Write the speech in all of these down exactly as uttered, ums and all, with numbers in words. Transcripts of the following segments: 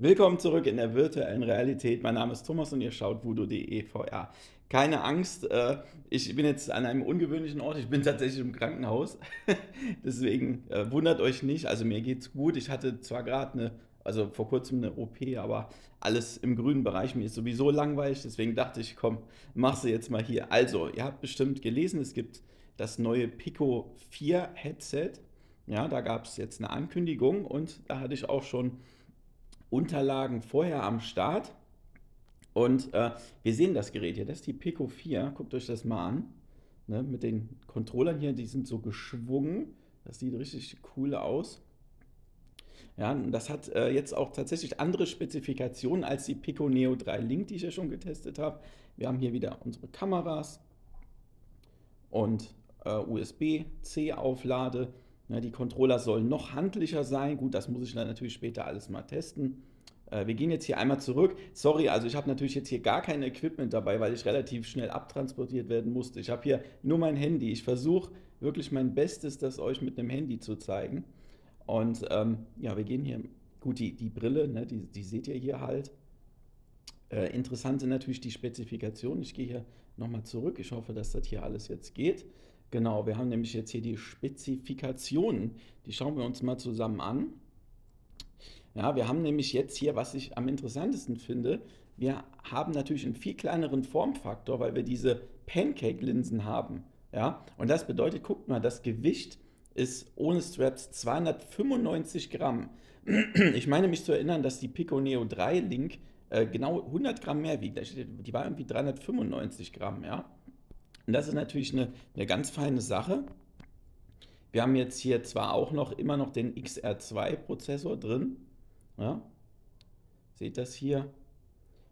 Willkommen zurück in der virtuellen Realität. Mein Name ist Thomas und ihr schaut Voodoo.de V R. Keine Angst, äh, ich bin jetzt an einem ungewöhnlichen Ort. Ich bin tatsächlich im Krankenhaus. Deswegen äh, wundert euch nicht. Also mir geht's gut. Ich hatte zwar gerade eine, also vor kurzem eine O P, aber alles im grünen Bereich. Mir ist sowieso langweilig. Deswegen dachte ich, komm, mach sie jetzt mal hier. Also, ihr habt bestimmt gelesen, es gibt das neue Pico vier Headset. Ja, da gab es jetzt eine Ankündigung und da hatte ich auch schon Unterlagen vorher am Start und äh, wir sehen das Gerät hier, das ist die Pico vier, guckt euch das mal an, ne, mit den Controllern hier, die sind so geschwungen, das sieht richtig cool aus. Ja, und das hat äh, jetzt auch tatsächlich andere Spezifikationen als die Pico Neo drei Link, die ich ja schon getestet habe. Wir haben hier wieder unsere Kameras und äh, U S B C Auflade. Ja, die Controller sollen noch handlicher sein. Gut, das muss ich dann natürlich später alles mal testen. Äh, wir gehen jetzt hier einmal zurück. Sorry, also ich habe natürlich jetzt hier gar kein Equipment dabei, weil ich relativ schnell abtransportiert werden musste. Ich habe hier nur mein Handy. Ich versuche wirklich mein Bestes, das euch mit einem Handy zu zeigen. Und ähm, ja, wir gehen hier, gut, die, die Brille, ne, die, die seht ihr hier halt. Äh, interessant sind natürlich die Spezifikationen. Ich gehe hier nochmal zurück. Ich hoffe, dass das hier alles jetzt geht. Genau, wir haben nämlich jetzt hier die Spezifikationen, die schauen wir uns mal zusammen an. Ja, wir haben nämlich jetzt hier, was ich am interessantesten finde, wir haben natürlich einen viel kleineren Formfaktor, weil wir diese Pancake-Linsen haben. Ja, und das bedeutet, guckt mal, das Gewicht ist ohne Straps zweihundertfünfundneunzig Gramm. Ich meine mich zu erinnern, dass die Pico Neo drei Link äh, genau hundert Gramm mehr wiegt. Die war irgendwie dreihundertfünfundneunzig Gramm, ja. Und das ist natürlich eine, eine ganz feine Sache. Wir haben jetzt hier zwar auch noch immer noch den X R zwei Prozessor drin. Ja. Seht das hier.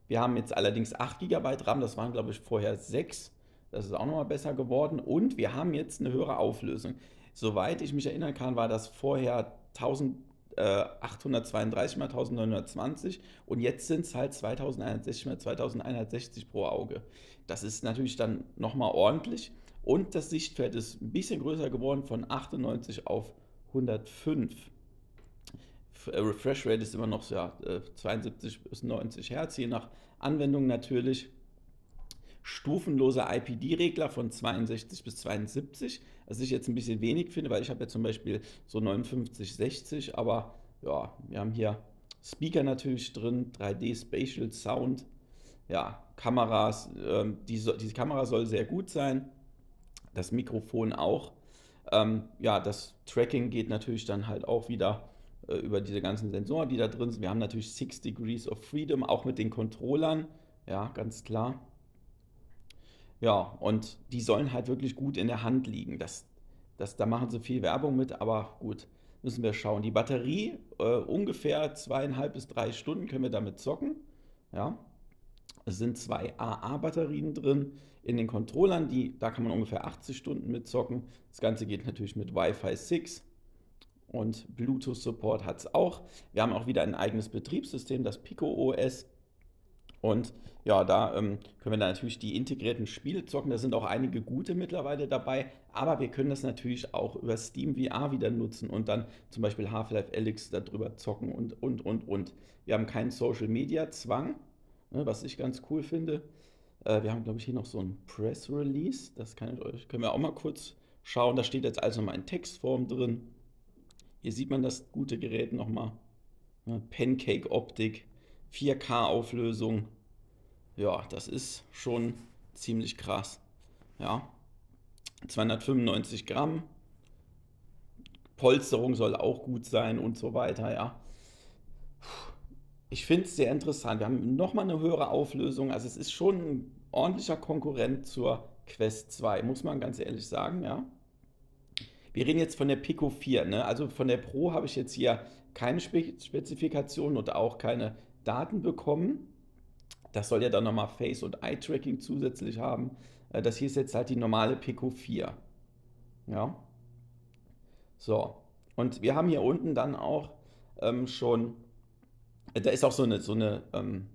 Wir haben jetzt allerdings acht Gigabyte RAM. Das waren, glaube ich, vorher sechs. Das ist auch nochmal besser geworden. Und wir haben jetzt eine höhere Auflösung. Soweit ich mich erinnern kann, war das vorher eintausendachthundertzweiunddreißig mal neunzehnhundertzwanzig und jetzt sind es halt zweitausendeinhundertsechzig mal zweitausendeinhundertsechzig pro Auge. Das ist natürlich dann nochmal ordentlich und das Sichtfeld ist ein bisschen größer geworden von achtundneunzig auf hundertfünf. Refresh Rate ist immer noch so, ja, zweiundsiebzig bis neunzig Hertz, je nach Anwendung natürlich. Stufenloser I P D-Regler von zweiundsechzig bis zweiundsiebzig, was ich jetzt ein bisschen wenig finde, weil ich habe ja zum Beispiel so neunundfünfzig, sechzig, aber ja, wir haben hier Speaker natürlich drin, drei D Spatial Sound, ja, Kameras, ähm, diese, diese Kamera soll sehr gut sein, das Mikrofon auch, ähm, ja, das Tracking geht natürlich dann halt auch wieder äh, über diese ganzen Sensoren, die da drin sind. Wir haben natürlich six Degrees of Freedom, auch mit den Controllern, ja, ganz klar. Ja, und die sollen halt wirklich gut in der Hand liegen. Das, das, da machen sie viel Werbung mit, aber gut, müssen wir schauen. Die Batterie, äh, ungefähr zweieinhalb bis drei Stunden können wir damit zocken. Ja, es sind zwei A A-Batterien drin in den Controllern, die, da kann man ungefähr achtzig Stunden mit zocken. Das Ganze geht natürlich mit Wi-Fi sechs und Bluetooth-Support hat es auch. Wir haben auch wieder ein eigenes Betriebssystem, das Pico O S. Und ja, da ähm, können wir dann natürlich die integrierten Spiele zocken. Da sind auch einige gute mittlerweile dabei. Aber wir können das natürlich auch über Steam V R wieder nutzen und dann zum Beispiel Half-Life Alyx darüber zocken und, und, und, und. Wir haben keinen Social-Media-Zwang, ne, was ich ganz cool finde. Äh, wir haben, glaube ich, hier noch so ein Press-Release. Das kann ich euch, können wir auch mal kurz schauen. Da steht jetzt also nochmal in Textform drin. Hier sieht man das gute Gerät nochmal. Ne, Pancake-Optik. vier K Auflösung, ja, das ist schon ziemlich krass, ja, zweihundertfünfundneunzig Gramm, Polsterung soll auch gut sein und so weiter, ja. Ich finde es sehr interessant, wir haben nochmal eine höhere Auflösung, also es ist schon ein ordentlicher Konkurrent zur Quest zwei, muss man ganz ehrlich sagen, ja. Wir reden jetzt von der Pico vier, ne? Also von der Pro habe ich jetzt hier keine Spezifikationen und auch keine Daten bekommen. Das soll ja dann nochmal Face- und Eye-Tracking zusätzlich haben. Das hier ist jetzt halt die normale Pico vier. Ja. So. Und wir haben hier unten dann auch ähm, schon, da ist auch so eine, so eine ähm,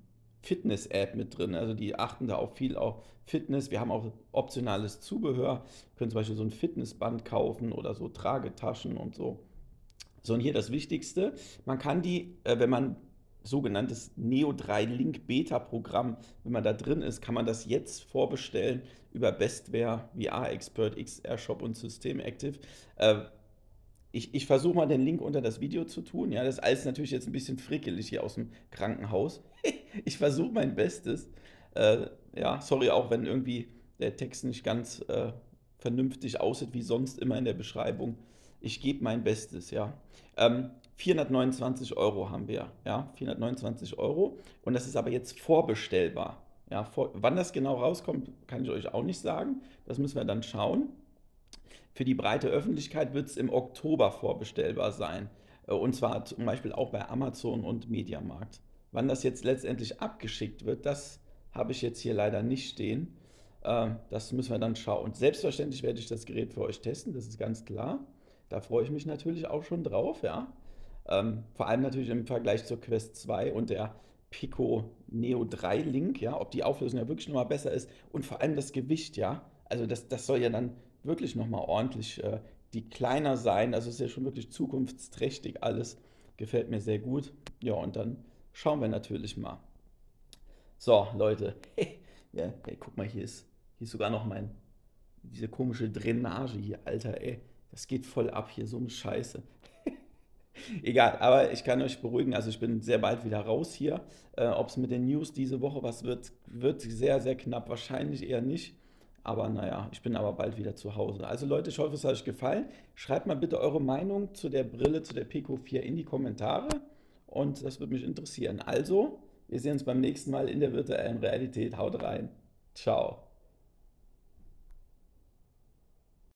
Fitness-App mit drin. Also die achten da auch viel auf Fitness. Wir haben auch optionales Zubehör. Wir können zum Beispiel so ein Fitnessband kaufen oder so Tragetaschen und so. So, und hier das Wichtigste. Man kann die, äh, wenn man sogenanntes Neo drei Link Beta Programm. Wenn man da drin ist, kann man das jetzt vorbestellen über Bestware, V R Expert, X R Shop und System Active. Äh, ich ich versuche mal den Link unter das Video zu tun. Ja, das ist alles natürlich jetzt ein bisschen frickelig hier aus dem Krankenhaus. Ich versuche mein Bestes. Äh, ja, sorry auch, wenn irgendwie der Text nicht ganz äh, vernünftig aussieht, wie sonst immer in der Beschreibung. Ich gebe mein Bestes, ja. Ähm, vierhundertneunundzwanzig Euro haben wir, ja, vierhundertneunundzwanzig Euro, und das ist aber jetzt vorbestellbar. Ja, vor, wann das genau rauskommt, kann ich euch auch nicht sagen, das müssen wir dann schauen. Für die breite Öffentlichkeit wird es im Oktober vorbestellbar sein, und zwar zum Beispiel auch bei Amazon und Mediamarkt. Wann das jetzt letztendlich abgeschickt wird, das habe ich jetzt hier leider nicht stehen, das müssen wir dann schauen. Und selbstverständlich werde ich das Gerät für euch testen, das ist ganz klar, da freue ich mich natürlich auch schon drauf, ja. Ähm, vor allem natürlich im Vergleich zur Quest zwei und der Pico Neo drei Link, ja, ob die Auflösung ja wirklich nochmal besser ist, und vor allem das Gewicht, ja, also das, das soll ja dann wirklich nochmal ordentlich äh, die kleiner sein, also ist ja schon wirklich zukunftsträchtig alles, gefällt mir sehr gut, ja, und dann schauen wir natürlich mal. So, Leute, hey, ja, hey, guck mal, hier ist, hier ist sogar noch mein, diese komische Drainage hier, Alter, ey, das geht voll ab hier, so eine Scheiße. Egal, aber ich kann euch beruhigen, also ich bin sehr bald wieder raus hier. Äh, Ob es mit den News diese Woche was wird, wird sehr, sehr knapp, wahrscheinlich eher nicht. Aber naja, ich bin aber bald wieder zu Hause. Also Leute, ich hoffe, es hat euch gefallen. Schreibt mal bitte eure Meinung zu der Brille, zu der Pico vier in die Kommentare, und das würde mich interessieren. Also, wir sehen uns beim nächsten Mal in der virtuellen Realität. Haut rein, ciao.